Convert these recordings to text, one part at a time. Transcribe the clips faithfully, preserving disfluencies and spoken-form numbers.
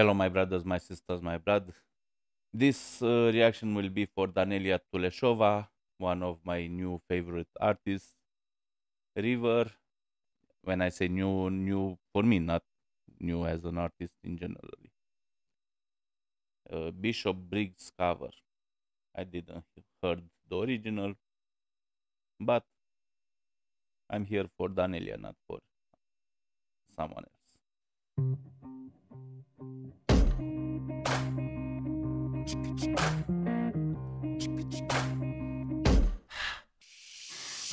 Hello, my brothers, my sisters, my blood. This uh, reaction will be for Daneliya Tuleshova, one of my new favorite artists. River, when I say new, new for me, not new as an artist in general. Uh, Bishop Briggs cover. I didn't heard the original, but I'm here for Daneliya, not for someone else.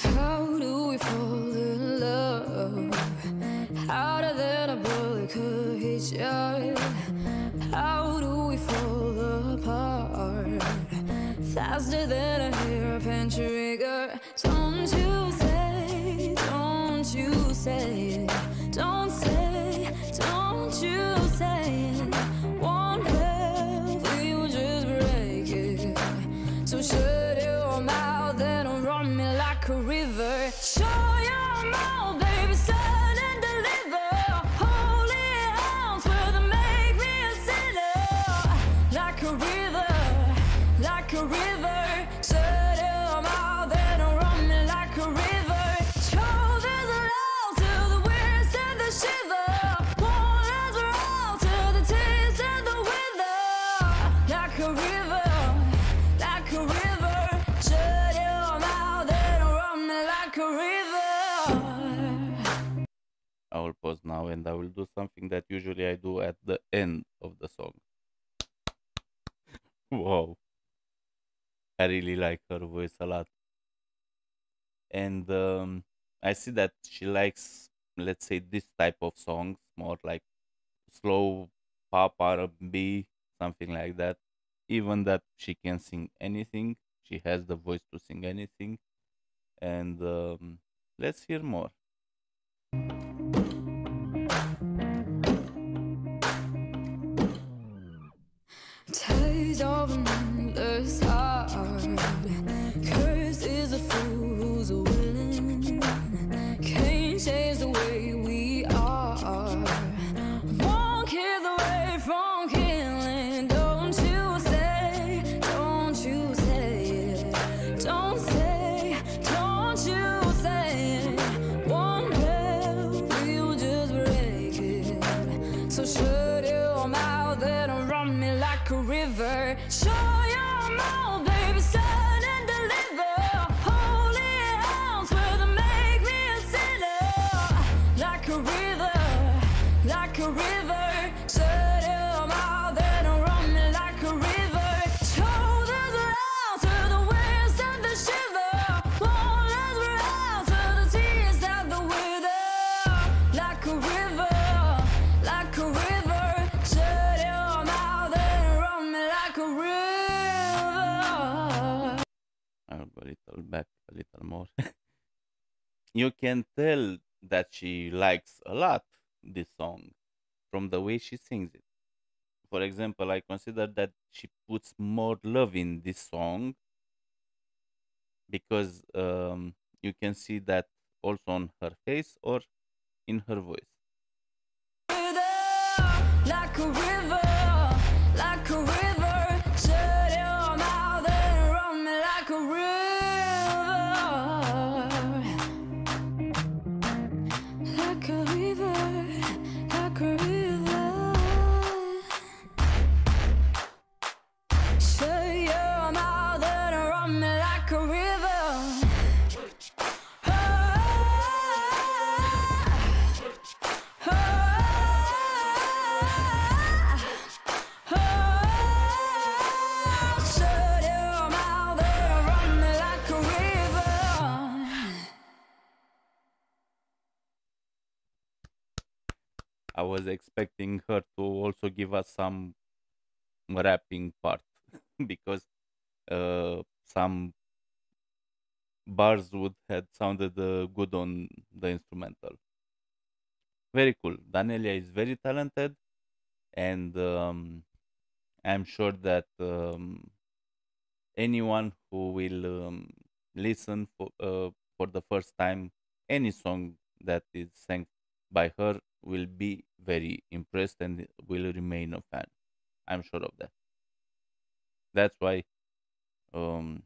How do we fall in love? Harder than a bullet could hit you. How do we fall apart? Faster than a hairpin trigger. Don't you say, don't you say, don't say, don't you say it. Won't help, we will just break it. So shut your mouth and run me like a river. Show your mouth, baby, stand and deliver. Holy arms will make me a sinner. Like a river, like a river. Shut your mouth and run me like a river. Shoulders the love to the winds and the shiver. Like a river, like a river. Shut your mouth and run me like a river. I will pause now and I will do something that usually I do at the end of the song. Wow. I really like her voice a lot. And um, I see that she likes, let's say, this type of songs, more like slow pop, R and B, something like that. Even that she can sing anything, she has the voice to sing anything, and um, let's hear more. Ties of another's heart. Curse is a fool who's willing. Can't change the way we are. Won't get away from killing. Don't you? River, show your mouth, baby, stand and deliver. Holy arms will make me a sinner. Like a river, like a river. Shut your mouth and run me like a river. Shoulders round to the winds and the shiver. Shoulders round to the tears and the wither. Like a river, like a river. Little back, a little more. You can tell that she likes a lot this song from the way she sings it. For example, I consider that she puts more love in this song because um, you can see that also on her face or in her voice. Like a river, like a river, shut your mouth and run me like a river. I was expecting her to also give us some rapping part because uh, some bars would have sounded uh, good on the instrumental. Very cool. Daneliya is very talented, and um, I'm sure that um, anyone who will um, listen for, uh, for the first time any song that is sang by her will be very impressed and will remain a fan. I'm sure of that. That's why um,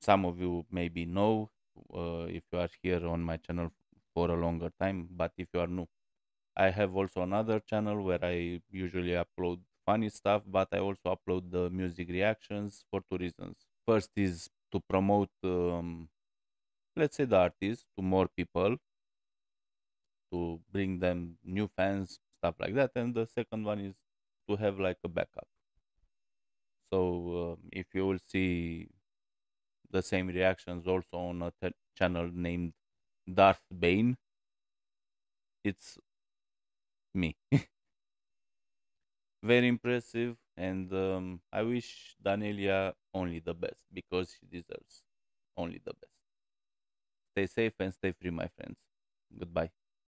some of you maybe know uh, if you are here on my channel for a longer time, but if you are new, I have also another channel where I usually upload funny stuff, but I also upload the music reactions for two reasons. First is to promote, um, let's say, the artist to more people, to bring them new fans, stuff like that. And the second one is to have like a backup. So uh, if you will see the same reactions also on a channel named Darth Bane, it's me. Very impressive, and um, I wish Daneliya only the best, because she deserves only the best. Stay safe and stay free, my friends. Goodbye.